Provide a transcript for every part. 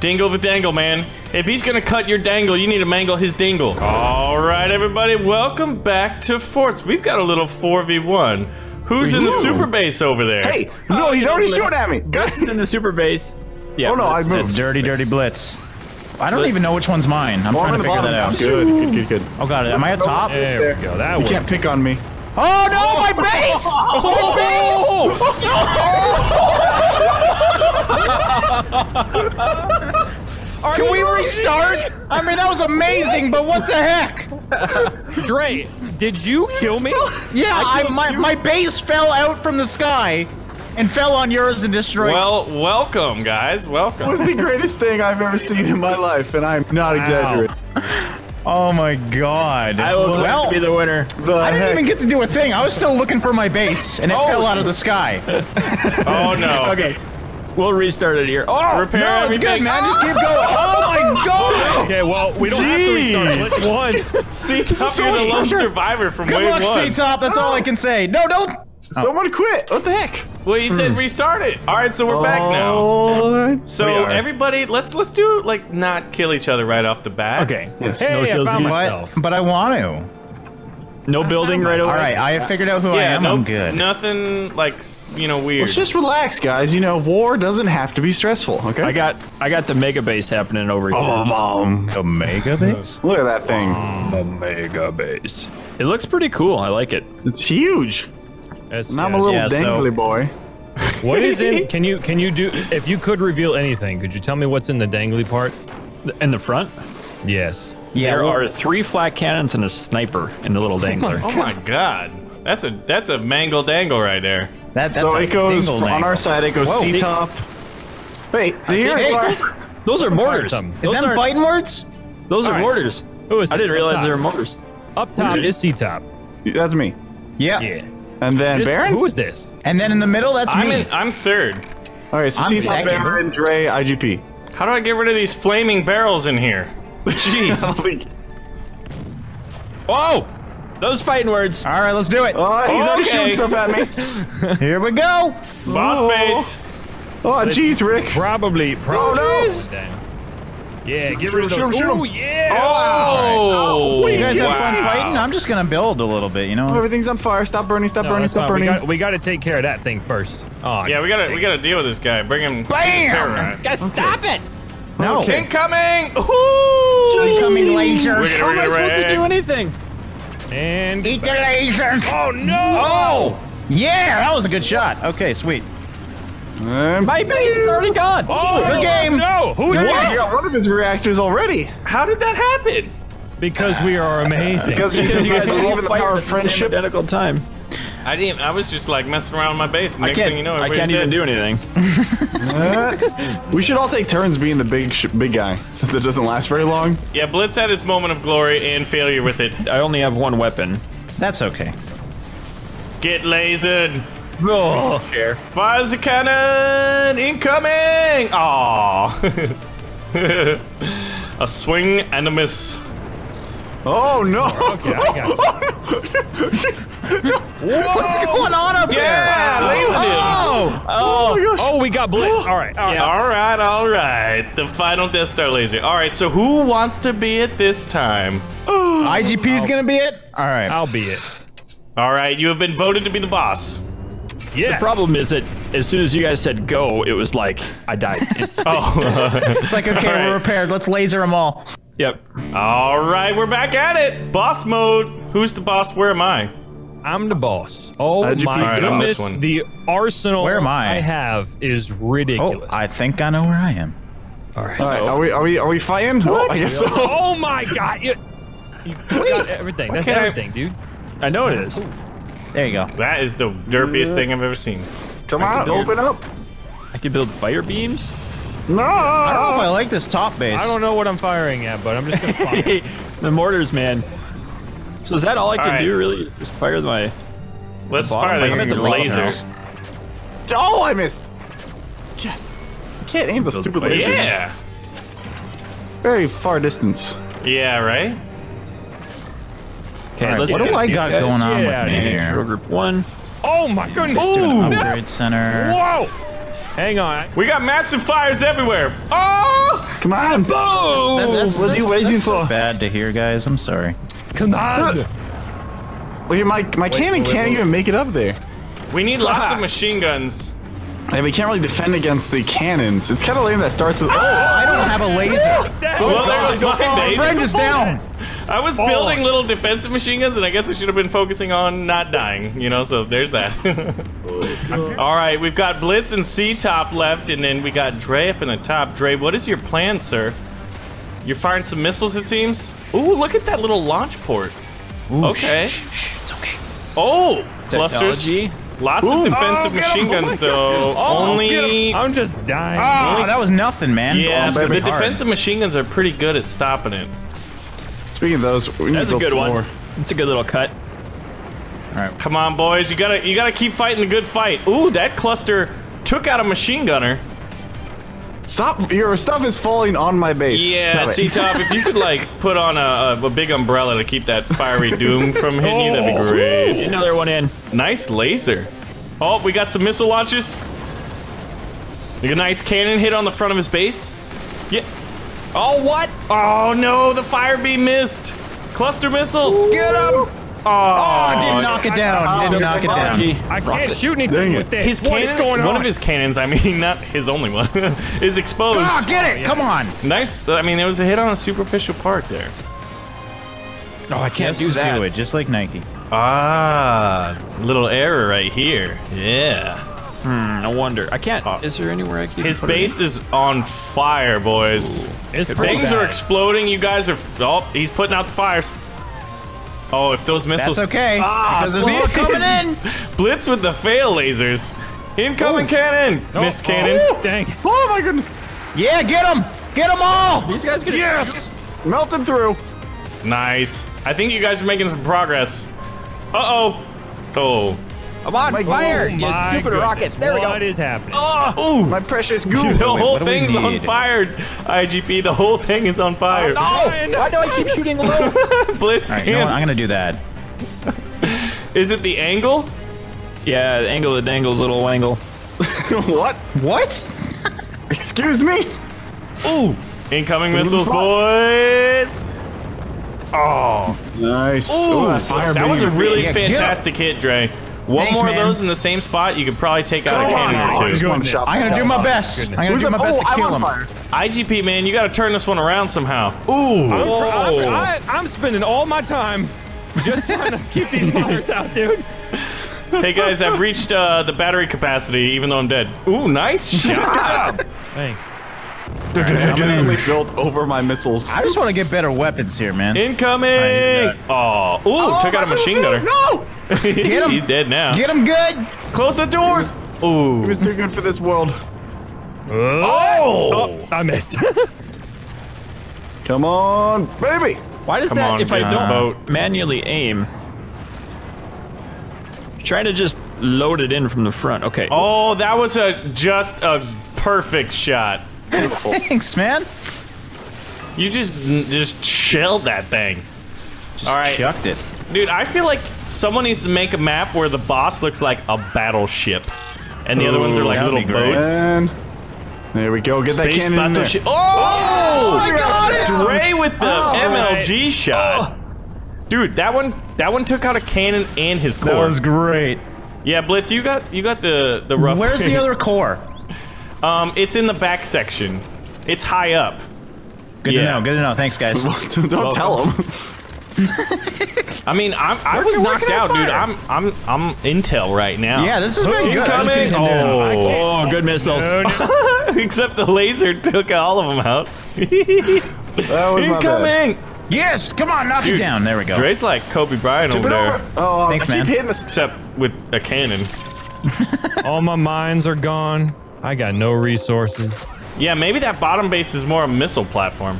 Dingle the dangle, man. If he's gonna cut your dangle, you need to mangle his dingle. All right, everybody, welcome back to Forts. We've got a little 4v1. Who's in the super base over there? Hey, no, he's already shooting at me. Blitz is in the super base. Yeah, oh no, I moved. Dirty, dirty Blitz. I don't even know which one's mine. I'm trying to figure that out. Good. Oh god, am I at top? There we go. That works. You can't pick on me. Oh no, my base! My base! Can we restart? I mean, that was amazing, but what the heck? Dre, did you kill me? Yeah, my base fell out from the sky and fell on yours and destroyed. Well, welcome, guys. Welcome. It was the greatest thing I've ever seen in my life, and I'm not exaggerating. Oh my god. I will be the winner. I didn't even get to do a thing. I was still looking for my base, and it fell out of the sky. Oh no. Okay. We'll restart it here. Oh, repair everything. It's good, man. Just keep going. Oh my god! Okay, well, we don't have to restart it. Let's CTop, you're the lone survivor from wave one. Good luck, CTop. That's all I can say. No, don't. Someone quit. What the heck? Well, he said restart it. All right, so we're back now. So everybody, let's do like not kill each other right off the bat. Okay. Yes. Hey, no kills myself. But I want to. No building right over. All right, I figured out who I am. I'm good. Nothing like, you know, weird. Let's just relax, guys. You know, war doesn't have to be stressful. Okay. I got the mega base happening over here. The mega base? Look at that thing. The mega base. It looks pretty cool. I like it. It's huge. And I'm a little dangly boy. What is in? Can you do? If you could reveal anything, could you tell me what's in the dangly part? In the front? Yes. Yeah, there are 3 flat cannons and a sniper in the little dangler. Oh my god. That's a mangle dangle right there. That's so it goes on our side, it goes CTop. Wait, those are mortars. Is that fighting words? Those are mortars. I didn't realize they were mortars. Up top is CTop. That's me. Yeah. And then Baron? Who is this? And then in the middle, that's me. I'm third. Alright, so CTop, Baron, Dre, IGP. How do I get rid of these flaming barrels in here? Jeez. Oh! Those fighting words. All right, let's do it. He's already shooting stuff at me. Here we go. Boss base. Oh, jeez, Rick. Probably. Oh, no. Yeah, get rid of those. Oh, yeah. Oh, you guys have fun fighting? I'm just going to build a little bit, you know? Everything's on fire. Stop burning, stop burning, stop burning. We got to take care of that thing first. Oh, yeah, we got to deal with this guy. Bring him. Bam! Gotta stop it. No. Okay. Incoming! Ooh! Incoming lasers! How am I supposed to do anything? And eat the lasers! Oh no! Oh! Yeah, that was a good shot. Okay, sweet. My base is already gone. Oh, good game! No! Who is that? You got one of his reactors already. How did that happen? Because we are amazing. because you guys believe in the power of friendship. At the same time. I didn't. I was just like messing around with my base, and next thing you know, I can't even do anything. We should all take turns being the big guy, since it doesn't last very long. Yeah, Blitz had his moment of glory and failure with it. I only have one weapon. That's okay. Get lasered. Oh, fires the cannon. Incoming. Aw. A swing and a miss. Oh no! Okay, I got you. What's going on up there? Yeah, laser. Oh, we got Blitz. All right. The final Death Star laser. All right. So who wants to be it this time? IGP's gonna be it. All right. I'll be it. All right. You have been voted to be the boss. Yeah. The problem is that as soon as you guys said go, it was like I died. It's like okay, we're repaired. Let's laser them all. Yep. All right, we're back at it. Boss mode. Who's the boss? Where am I? I'm the boss. Oh my goodness! The arsenal I have is ridiculous. Oh, I think I know where I am. All right. All right. Are we fighting? What? Oh, I guess so. Oh my god! You got everything. That's everything, dude. I know it is. Cool. There you go. That is the derpiest thing I've ever seen. Come on, open up. I can build fire beams. No! I don't know if I like this top base. I don't know what I'm firing at, but I'm just gonna fire. The mortars, man. So is that all I can do, really? Just fire my... Let's fire this laser. Oh, I missed! I can't aim the stupid lasers. Yeah! Very far distance. Yeah, right? Okay, what do I got going on with me here? Control group 1. Oh my goodness! Ooh! Upgrade center. Whoa! Hang on. We got massive fires everywhere. Oh! Come on, boom! What are you waiting for? So bad to hear, guys. I'm sorry. Come on! Well, my cannon can't even make it up there. We need lots of machine guns. And we can't really defend against the cannons. It's kind of lame that starts with. Oh, I don't have a laser. My friend is down. I was building little defensive machine guns, and I guess I should have been focusing on not dying. You know, so there's that. All right, we've got Blitz and CTop left, and then we got Dre up in the top. Dre, what is your plan, sir? You're firing some missiles, it seems. Ooh, look at that little launch port. Ooh, okay. It's okay. Oh, clusters. Technology. Lots of defensive machine guns, though. Only I'm just dying. Oh, that was nothing, man. Yeah, but the defensive machine guns are pretty good at stopping it. Speaking of those, we need a good one. It's a good little cut. All right, come on, boys. You gotta keep fighting the good fight. Ooh, that cluster took out a machine gunner. Stop! Your stuff is falling on my base. Yeah, CTop, if you could like put on a big umbrella to keep that fiery doom from hitting you, that'd be great. Get another one in. Nice laser. Oh, we got some missile launches. Like a nice cannon hit on the front of his base. Yeah. Oh what? Oh no, the Firebeam missed. Cluster missiles. Ooh. Get him! Oh, didn't knock it down. Didn't knock it down. I can't shoot anything with this. His cannon, one of his cannons, I mean, not his only one, is exposed. Oh, get it! Come on. Nice. I mean, there was a hit on a superficial part there. Oh, I can't do that. Do it just like Nike. Ah, little error right here. Yeah. Hmm. No wonder. I can't. Is there anywhere I can? His base is on fire, boys. Things are exploding. You guys are. Oh, he's putting out the fires. Oh, if those missiles... That's okay, because there's more coming in! Blitz with the fail lasers. Incoming cannon! Oh. Missed cannon. Oh. Dang. Oh, my goodness. Yeah, get them! Get them all! These guys gonna... Yes! Melted through. Nice. I think you guys are making some progress. Uh-oh. Oh. I'm on fire! You stupid rockets. There we go. What is happening? Oh! Ooh. My precious goo. Dude, the whole thing's on fire, IGP. The whole thing is on fire. Oh, no! Why do I keep shooting low? Blitz. Right, you know what? I'm gonna do that. Is it the angle? Yeah, the angle of the dangle's little angle. What? What? Excuse me? Ooh! Incoming missiles, boys! Oh. Nice. Ooh, that was a really fantastic hit, Dre. One more of those in the same spot, you could probably take out a cannon or two. I'm gonna do my best. I'm gonna do my best to kill him. IGP, man, you gotta turn this one around somehow. Ooh! I'm spending all my time just trying to keep these fires out, dude. Hey guys, I've reached the battery capacity, even though I'm dead. Ooh, nice shot! Thanks. I'm definitely built over my missiles. I just want to get better weapons here, man. Incoming! Oh, ooh, took out a machine gunner. No! Get him. He's dead now. Get him good. Close the doors. Ooh. He was too good for this world. Oh! I missed. Come on, baby. Why does that, if I don't manually aim? Try to just load it in from the front. Okay. Oh, that was just a perfect shot. Beautiful. Thanks, man. You just shelled that thing. Just chucked it. Dude, I feel like someone needs to make a map where the boss looks like a battleship. And the other ones are like little boats. There we go. Get that cannon in there. Oh! I got it! Dre with the MLG shot. Dude, that one took out a cannon and his core. That was great. Yeah, Blitz, you got the rough. Where's the other core? It's in the back section. It's high up. Good to know. Good to know. Thanks, guys. Don't tell them. I mean, I was knocked out, dude. I'm intel right now. Yeah, this has been good. Oh, good missiles. Except the laser took all of them out. That was incoming. Yes, come on, knock it down. There we go. Dre's like Kobe Bryant over there. Oh, thanks, man. Except with a cannon. All my mines are gone. I got no resources. Yeah, maybe that bottom base is more a missile platform.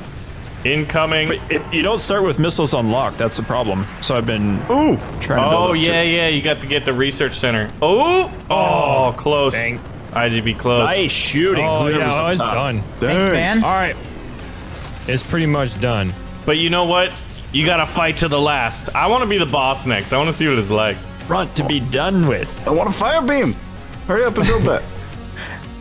Incoming. But you don't start with missiles unlocked. That's the problem. So I've been trying to. Oh yeah, yeah. You got to get the research center. Oh, close. Dang. IGB close. Nice shooting. Oh yeah, it's done. Dang. Thanks, man. All right, it's pretty much done. But you know what? You gotta fight to the last. I want to be the boss next. I want to see what it's like. Front to be done with. I want a fire beam. Hurry up and build that.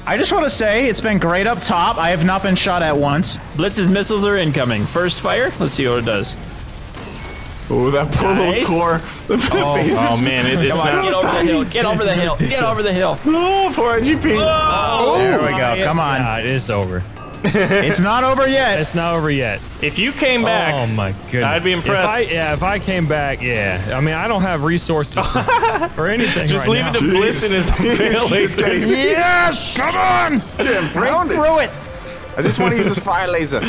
I just want to say it's been great up top. I have not been shot at once. Blitz's missiles are incoming. First fire. Let's see what it does. Oh, that poor little core. Oh man, it's not. Get over the hill. Get over the hill. Get over the hill. Oh, poor IGP. Oh, there we go. Come on. Nah, it is over. It's not over yet. It's not over yet. If you came back, oh my goodness, I'd be impressed. If I came back, yeah. I mean, I don't have resources or anything. Just right leave it to Blitz and his lasers. Yes, come on. Run through it. I just want to use this fire laser.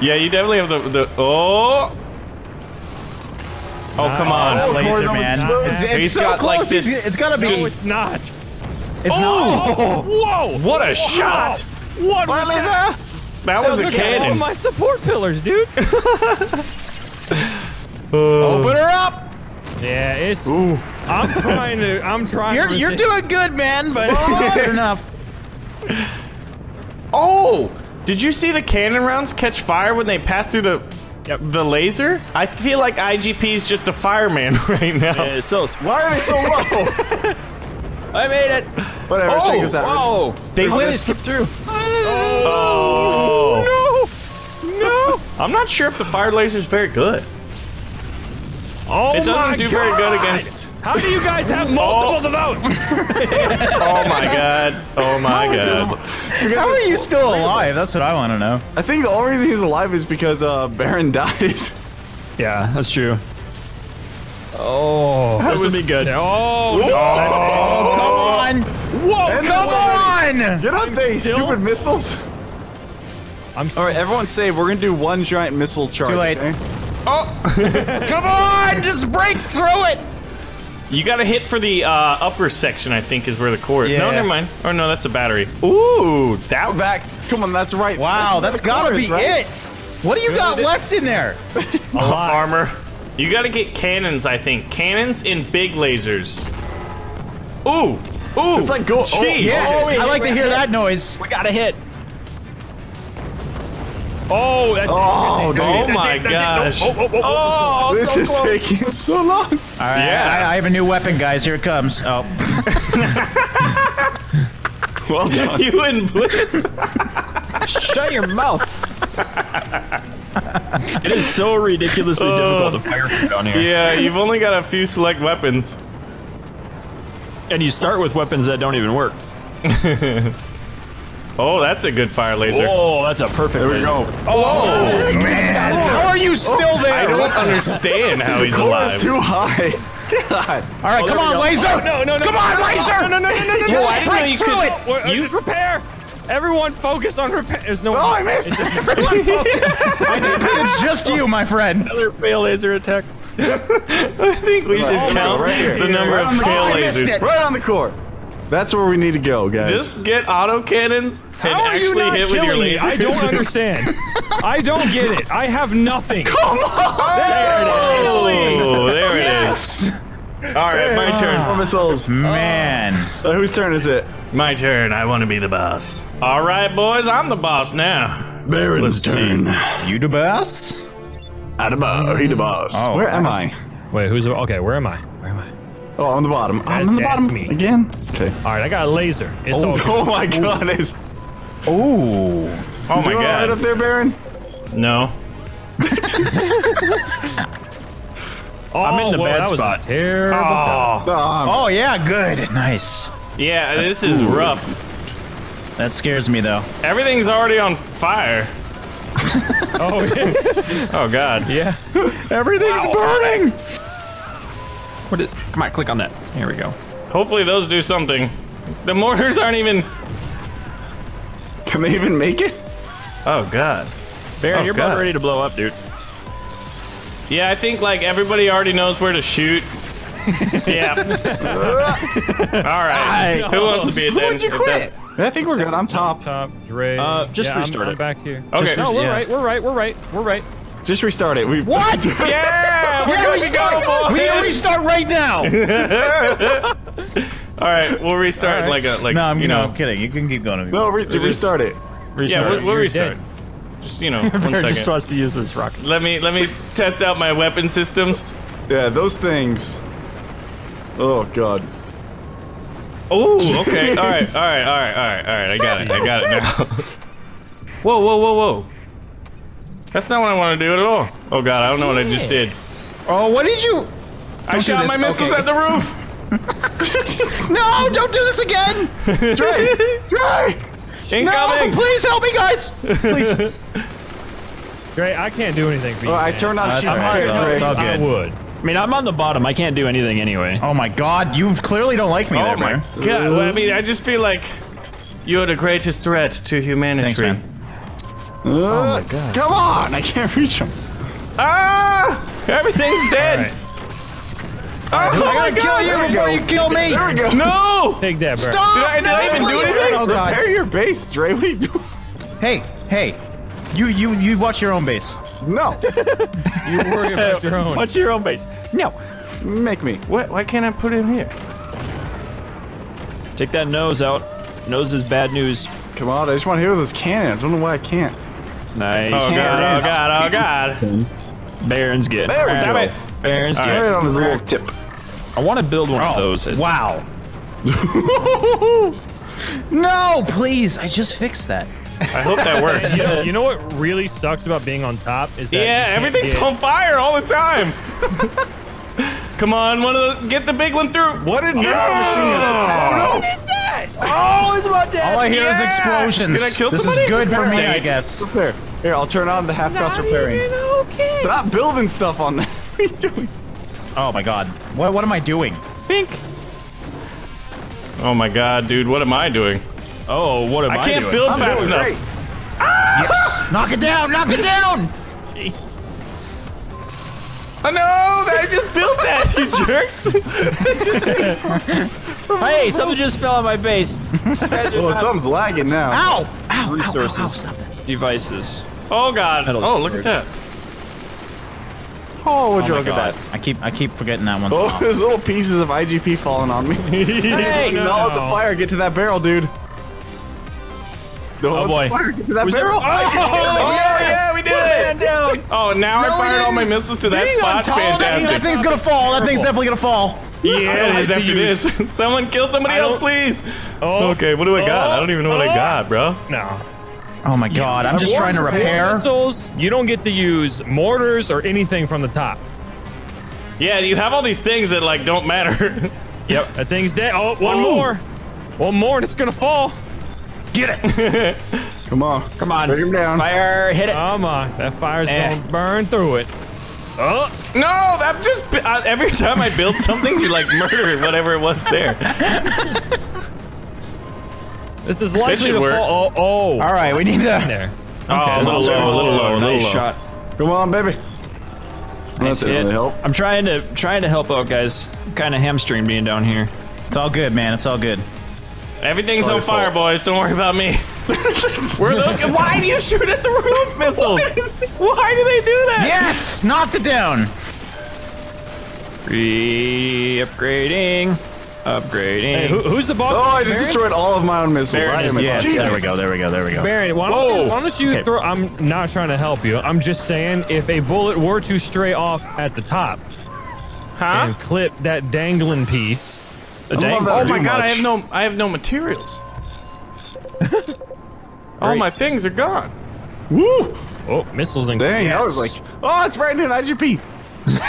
Yeah, you definitely have the oh come on, oh, laser man. It's so close. Like this. It's gotta be. No, it's not. It's not. Oh, whoa! What a shot! What was that? That was a cannon. All my support pillars, dude. Open her up. Yeah, it's. Ooh. I'm trying to. You're doing good, man. But good enough. Oh! Did you see the cannon rounds catch fire when they pass through the laser? I feel like IGP's just a fireman right now. Yeah, so why are they so low? I made it! Whatever, check this out. Oh! They went skip through. Oh! No! No! I'm not sure if the fire laser is very good. Oh, it doesn't do very good against. How do you guys have multiples of those? Oh my god. Oh my god. How are you still alive? That's what I want to know. I think the only reason he's alive is because Baron died. Yeah, that's true. Oh, this would be good. Oh, no. Come on! Whoa! And come on! Get up there, stupid missiles! Alright, everyone save. We're gonna do one giant missile charge. Too late. Okay? Oh! Come on! Just break through it! You gotta hit for the upper section, I think, is where the core is. Yeah. No, never mind. Oh no, that's a battery. Ooh! That. Come on, that's right. Wow, that's gotta be it! What do you got left in there? A lot. Armor. You gotta get cannons, I think. Cannons and big lasers. Ooh! Ooh! It's like go. Oh, yes. I like to hear that noise. We got a hit. Oh! That's oh my gosh! Oh! This is taking so long. All right. Yeah. I have a new weapon, guys. Here it comes. Oh. Well done. You and Blitz. Shut your mouth. It is so ridiculously difficult to fire on here. Yeah, you've only got a few select weapons. And you start with weapons that don't even work. Oh, that's a good fire laser. Oh, that's a perfect laser. There we go. Oh, man. How are you still there? I don't understand how he's alive. It's too high. God. All right, come on, laser. Oh, no. Come on, laser. No. I didn't know you could. Use repair. Everyone focus on repair. There's no. Oh, I missed. Everyone focus. It's just you, my friend. Another fail laser attack. I think we should count the number of fail lasers. Right on the core. That's where we need to go, guys. Just get auto cannons and actually hit with your lasers. I don't understand. I don't get it. I have nothing. Come on. There it is. All right, my turn. More missiles. Man. Whose turn is it? My turn. I want to be the boss. All right, boys. I'm the boss now. Baron's turn. You the boss? He the boss. Oh, where am I? Wait, who's the... Okay, where am I? Where am I? Oh, on the bottom. I'm on the bottom again. Okay. All right, I got a laser. It's all good. Oh my god. It's... Oh. Oh my god. You want to sit up there, Baron? No. Oh, I'm in the bad spot. Terrible. Oh, yeah, good. Nice. Yeah, this is rough. That scares me, though. Everything's already on fire. Oh, yeah. Oh, God. Yeah. Everything's burning. What is? Come on, click on that. Here we go. Hopefully those do something. The mortars aren't even... Can they even make it? Oh, God. Baron, you're about ready to blow up, dude. Yeah, I think like everybody already knows where to shoot. Yeah. Alright. Who wants to be it then? Why did you quit? I think we're good. I'm top. Dre. Just restart it. I'm back here. Okay. No, we're right. We're right. Just restart it. What? Yeah. We're good to go, boys. We need to restart right now. Alright, we'll restart like no, I'm kidding. You can keep going. No, restart it. Yeah, we'll restart. Just, you know, one second. Just wants to use this rocket. Let me test out my weapon systems. Yeah, those things. Oh, God. Oh, okay. All right. I got it now. Whoa. That's not what I want to do at all. Oh God, I don't know what I just did. Oh, what did you? I shot my missiles at the roof. No, don't do this again. Dre. Incoming. No, please help me, guys. Please. Dre, I can't do anything for you. I turned on sheet fire. I would. I mean, I'm on the bottom. I can't do anything anyway. Oh my God, you clearly don't like me there, man. Oh my God, I mean, I just feel like you're the greatest threat to humanity. Thanks, man. Oh my God. Come on, I can't reach him. Ah! Everything's dead. Right. Oh, I gotta kill you before you kill me. There we go. No! Take that, bro. Stop! Did I even do anything? Oh God. Repair your base, Dre. What are you doing? Hey. You watch your own base. No. You worry about your own. Watch your own base. No. Make me. What? Why can't I put him here? Take that nose out. Nose is bad news. Come on, I just want to hit with this cannon. I don't know why I can't. Nice. Oh God, oh God, oh God. Baron's good. Stop it. Baron's good. Right on his little tip. I want to build one of those. Wow. No, please. I just fixed that. I hope that works. You know what really sucks about being on top is that everything's on fire all the time. Come on, one of those, get the big one through. What a machine! What is this? Oh, it's about dead. All I hear is explosions. Did I kill somebody? This is good for me, I guess. Repair. Here, I'll turn on the half-cost repairing. Okay. Stop building stuff on that. What are you doing? Oh my God. What am I doing? Pink. Oh my God, dude. What am I doing? Oh, what am I doing? I can't build fast enough. Yes. Knock it down! Knock it down! Jeez. Oh no! I just built that, you jerks! Hey, something just fell on my base. Well, something's lagging now. Ow! Ow! Resources. Ow, stop that. Devices. Oh God! Oh, look at that. Oh, would you look at that? I keep forgetting that one. Oh, there's little pieces of IGP falling on me. Hey! No, the fire! Get to that barrel, dude. Oh boy! Get to that barrel! Oh yeah, we did it! Oh, now I fired all my missiles to that spot. Fantastic! That thing's gonna fall. That thing's definitely gonna fall. Yeah, it is after this. Someone kill somebody else, please. Okay, what do I got? I don't even know what I got, bro. No. Oh my God! I'm just trying to repair. Missiles. You don't get to use mortars or anything from the top. Yeah, you have all these things that like don't matter. Yep. That thing's dead. Oh, one more. It's gonna fall. Get it! Come on! Bring him down! Fire! Hit it! Come on! That fire's gonna burn through it. Oh no! That just every time I build something, you like murder whatever it was there. This is likely to fall. Oh! All right, we need to. Okay, a little low. Nice shot. Come on, baby. Nice hit. I'm trying to help out, guys. I'm kind of hamstring being down here. It's all good, man. It's all good. Everything's on fire, boys. Don't worry about me. Where are those? Why do you shoot at the roof missiles? Why do they do that? Yes! Knock it down! Re-upgrading. Upgrading. Hey, who's the boss? Oh, I just destroyed all of my own missiles. There we go. Baron, why don't you throw... I'm not trying to help you. I'm just saying, if a bullet were to stray off at the top... Huh? And clip that dangling piece... Oh my God! I have no materials. All my things are gone. Woo! Oh, missiles and gas. Dang, I was like, oh, it's raining IGP.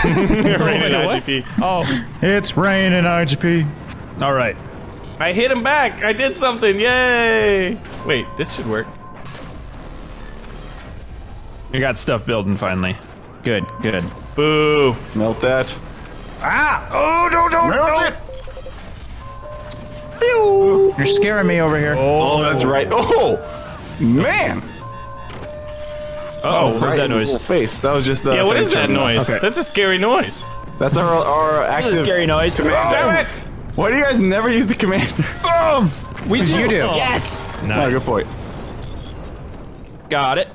Raining IGP. Oh, it's raining IGP. All right. I hit him back. I did something. Yay! Wait, this should work. We got stuff building finally. Good, good. Boo! Melt that. Ah! Oh no! You're scaring me over here. Oh, that's right. Oh, man. Oh, where's that noise? Face. That was just the. Yeah, what is that noise? Okay. That's a scary noise. That's our active. That's a scary noise. Stop it! Why do you guys never use the command? Oh, you do. Yes. Nice. Oh, good point. Got it.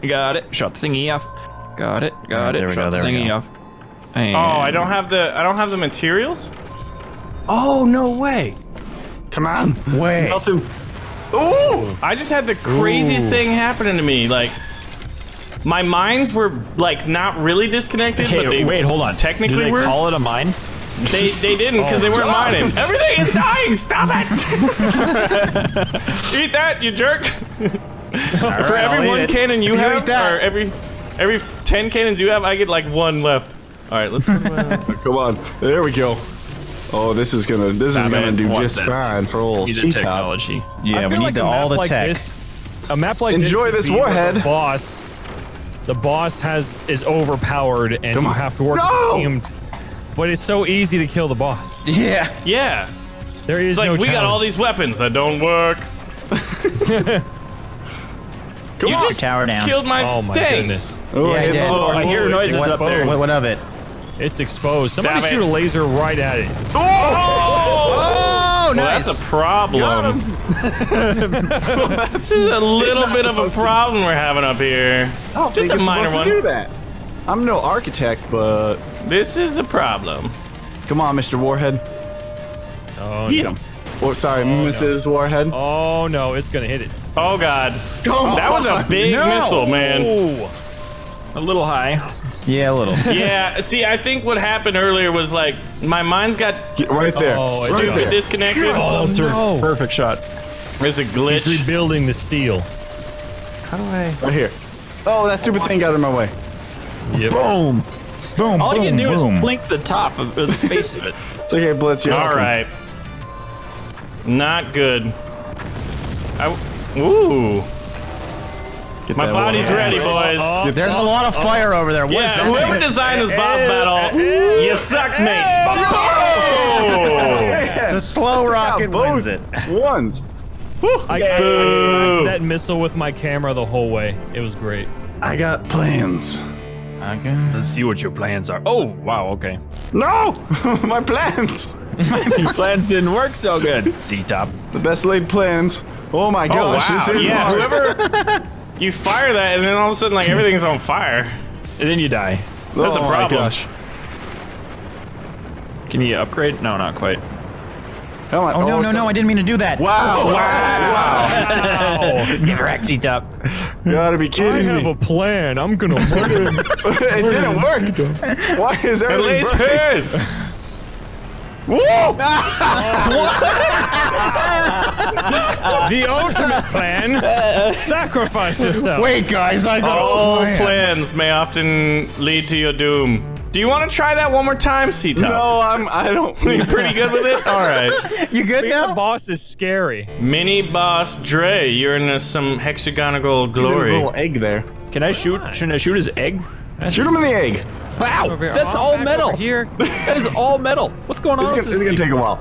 Shut the thingy off. Got it. Shut the thingy off. And... Oh, I don't have the materials. Oh no way. Come on! Wait! Ooh! I just had the craziest thing happening to me. Like, my mines were like not really disconnected, but they hold on. Technically, do they call it a mine? They didn't because they weren't mining. Everything is dying. Stop it! Eat that, you jerk! Right, for every one cannon you have, or every 10 cannons you have, I get like one left. All right, let's come on. There we go. Oh, this is gonna do just fine for old CTop technology. Yeah, we need like all the tech. A map like this warhead. The boss. The boss is overpowered, and you have to work teamed. But it's so easy to kill the boss. Yeah. Yeah. There is no challenge. We got all these weapons that don't work. Come on, tower down. Killed my things. Oh, yeah, I hear noises up there. What of it? It's exposed. Somebody shoot a laser right at it. Oh, nice. That's a problem. This is a little bit of a problem we're having up here. Just a minor one. I'm no architect, but this is a problem. Come on, Mr. Warhead. Oh, hit him. Oh, sorry, Mrs. Warhead. Oh no, it's gonna hit it. Oh god. Oh, that was a big missile, man. Ooh. A little high. Yeah, a little. Yeah, see, I think what happened earlier was like my mind's got right there. Oh, right there. Disconnected. Oh, no. Perfect shot. There's a glitch. He's rebuilding the steel. How do I? Right here. Oh, that stupid thing got in my way. Yep. Boom! Boom! All you can do is blink the top of the face of it. It's okay, Blitz. You're welcome. All right. Not good. Ooh. My body's ready, boys. There's a lot of fire over there. What is that? Whoever designed this boss battle, you suck, mate. Oh. The slow rocket wins it. Ones. I watched that missile with my camera the whole way. It was great. I got plans. Let's see what your plans are. Oh, wow, okay. No! My plans! Your plans didn't work so good. CTop. The best laid plans. Oh my gosh, this is whoever you fire that and then all of a sudden like everything's on fire. And then you die. That's a problem. My gosh. Can you upgrade? No, not quite. Oh, no, I didn't mean to do that. Wow, wow. Get wrecked, CTop. You ought to be kidding me. I have a plan. I'm gonna work. It didn't work. Why is everything broken? Whoa! The ultimate plan, sacrifice yourself. Wait, guys, I got all plans may often lead to your doom. Do you want to try that one more time, CTop? No, I don't. You're pretty good with it? All right. You good now? The boss is scary. Mini boss Dre, you're in some hexagonal glory. There's a little egg there. Can I shoot? Shouldn't I shoot his egg? Shoot him in the egg. Wow, that's all metal. Here. That is all metal. What's going on with this? It's going to take a while.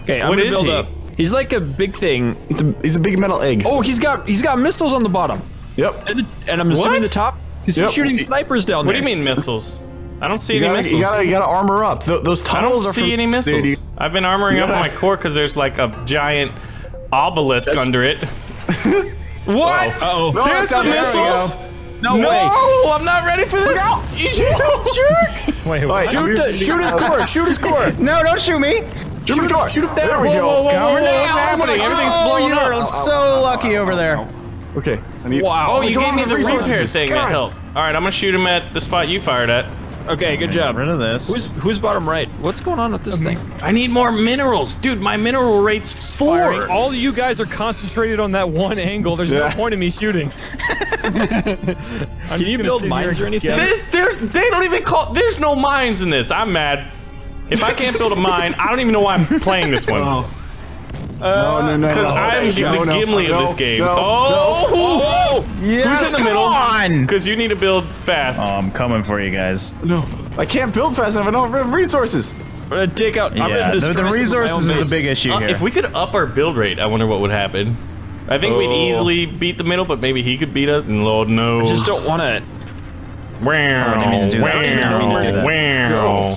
Okay, I'm going to build up. He's like a big thing. He's a big metal egg. Oh, he's got missiles on the bottom. Yep. And I'm assuming the top. He's shooting snipers down there. What do you mean missiles? I don't see any missiles. You gotta armor up. Those tunnels are I don't see any missiles. I've been armoring up my core because there's like a giant obelisk under it. What? Uh-oh. No, there's the missiles? No way. No, I'm not ready for this. You jerk! Wait, wait. Shoot his core. Shoot his core. No, don't shoot me. Shoot him down. There we go. What's happening? Everything's blowing up. I'm so lucky over there. Okay. Wow. Oh, you gave me the repair thing that helped. All right, I'm gonna shoot him at the spot you fired at. Okay, good job. Rid of this. Who's bottom right? What's going on with this thing? I need more minerals, dude. My mineral rate's 4. Firing. All you guys are concentrated on that one angle. There's no point in me shooting. Can you build mines or anything? They don't even call. There's no mines in this. I'm mad. If I can't build a mine, I don't even know why I'm playing this one. No. Because I'm the Gimli of this game. Yes, who's in the middle? Because you need to build fast. Oh, I'm coming for you guys. No, I can't build fast enough. I don't have resources. I'm gonna take out. Yeah, the resources is the big issue here. If we could up our build rate, I wonder what would happen. I think we'd easily beat the middle, but maybe he could beat us. And Lord knows. I just don't want to. Wow.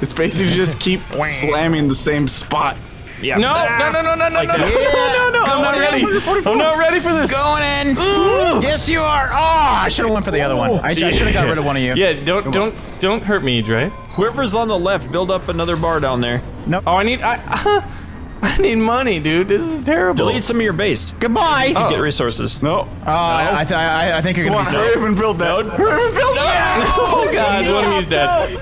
It's basically just keep slamming the same spot. Yeah. No, I'm not ready. I'm not ready for this. Going in. Ooh. Yes, you are. Oh, I should have went for the other one. I should have got rid of one of you. Yeah, don't hurt me, Dre. Whoever's on the left, build up another bar down there. No. Oh, I need money, dude. This is terrible. Delete some of your base. Goodbye. You get resources. No. I think you're gonna be safe. Hurry up and build that. Hurry up and build that. Oh God, he's dead.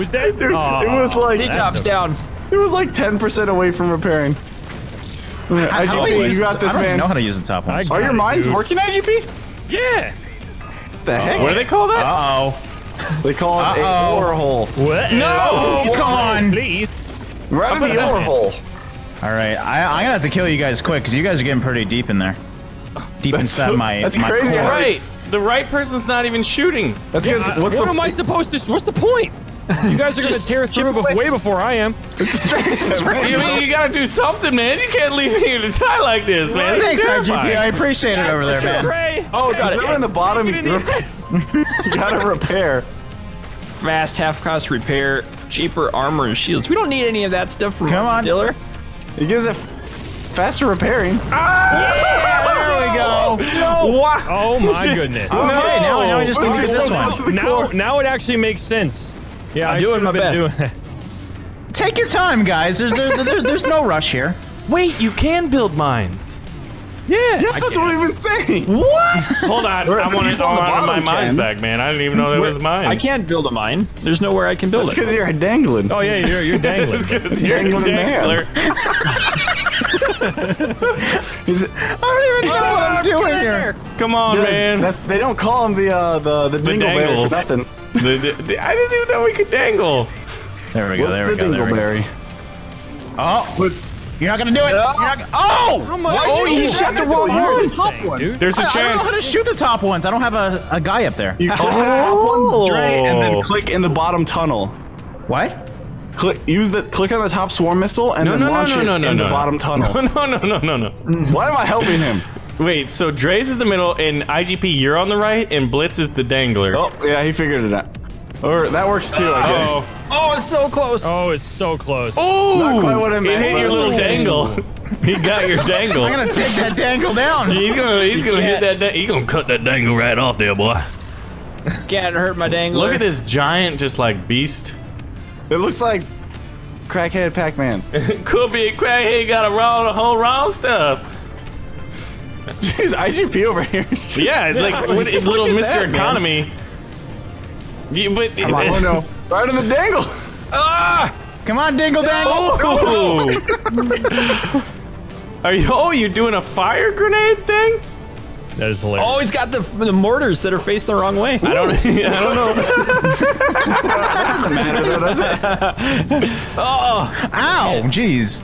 Who's dead? Dude, oh, it was like... CTop's down. It was like 10% away from repairing. IGP, you got this, man. I don't know how to use the top ones. Are your mines working, IGP? Yeah. The heck? What do they call that? Uh-oh. They call it a ore hole. What? No! Come on! Please. We're out of the ore hole. Alright, I'm gonna have to kill you guys quick, because you guys are getting pretty deep in there. Deep inside my... That's crazy, right? The right person's not even shooting. That's because... What am I supposed to... What's the point? You guys are gonna tear through way before I am. You mean you gotta do something, man? You can't leave me to die like this, man. Thanks, IGP. I appreciate it over there, man. Oh, God. Remember in the bottom, you gotta repair. Fast, half-cost repair, cheaper armor and shields. We don't need any of that stuff from our dealer. It gives it faster repairing. Ah! Yeah, there we go. No. Oh my goodness. Okay, now we just need to do this one. Now it actually makes sense. Yeah, I'm doing my best. Take your time, guys. There's no rush here. Wait, you can build mines. Yeah. Yes, that's what I've been saying. What? Hold on. I want to on my mines back, man. I didn't even know there was mines. I can't build a mine. There's nowhere I can build it. It's because you're dangling. Oh, yeah, you're dangling. It's because you're a dangler. I don't even know what I'm doing here. Come on, man. They don't call him the dangleberry for nothing. I didn't even know we could dangle. There we go, there we go. Oh, you're not gonna do it. Oh, you shot the wrong one. There's a chance. I don't know how to shoot the top ones. I don't have a guy up there. You click the top one straight and then click in the bottom tunnel. What? Click on the top swarm missile and then launch it in the bottom tunnel. No. Why am I helping him? Wait, so Dre's is the middle and IGP you're on the right and Blitz is the dangler. Oh, yeah, he figured it out. Or that works too, I guess. Oh, it's so close. Oh, not quite what I meant. He hit your little dangle. He got your dangle. I'm gonna take that dangle down. He's gonna hit that dangle. He's gonna cut that dangle right off there, boy. Can't hurt my dangler. Look at this giant, just like beast. It looks like crackhead Pac-Man. Could be a crackhead. Got a whole round stuff. Jeez, IGP over here. Yeah, like little Mr. Economy. Man. Yeah, but oh no! Right in the dangle! Ah! Come on, dingle dangle! Oh. Are you? Oh, you're doing a fire grenade thing? That is hilarious. Oh, he's got the mortars that are faced the wrong way. I don't know. That doesn't matter, though, does it? Oh! Ow! Jeez!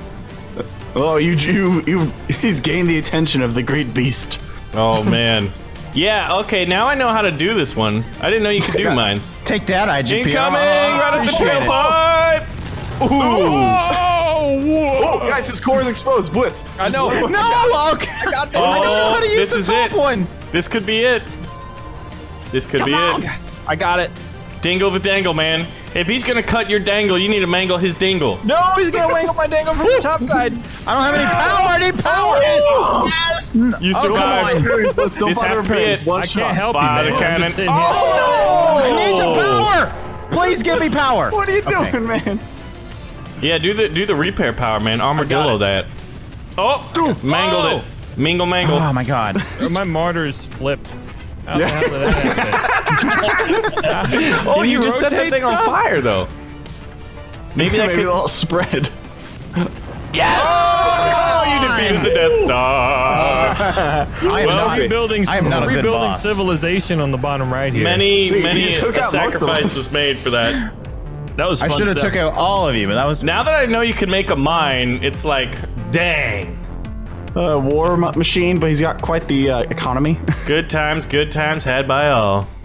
Oh, he's gained the attention of the great beast. Oh man. Yeah, okay, now I know how to do this one. I didn't know you could do mines. Take that, IGP. Incoming! Right up the tailpipe! Ooh! Oh, whoa. Guys, his core is exposed. Blitz. I know. No! I got this. I don't know how to use the top one. This could be it. This could be it. I got it. Dingle the dangle, man. If he's gonna cut your dangle, you need to mangle his dingle. No, he's gonna wangle my dangle from the top side. I don't have any power. I need power. Yes. You survived. This has to be it. I can't help you, man. Oh, no! I need your power. Please give me power. What are you doing, man? Yeah, do the repair power, man. Armadillo that. Oh, mangled it. Mangled. Oh my God. My martyr's flipped. Oh, you just set that thing on fire, though. Maybe it'll all spread. Yes! Oh, you defeated the Death Star. Rebuilding civilization on the bottom right here. Many sacrifices made for that. That was fun. I should have took out all of you, but that was. Now that I know you can make a mine, it's like, dang. War machine, but he's got quite the economy. Good times had by all.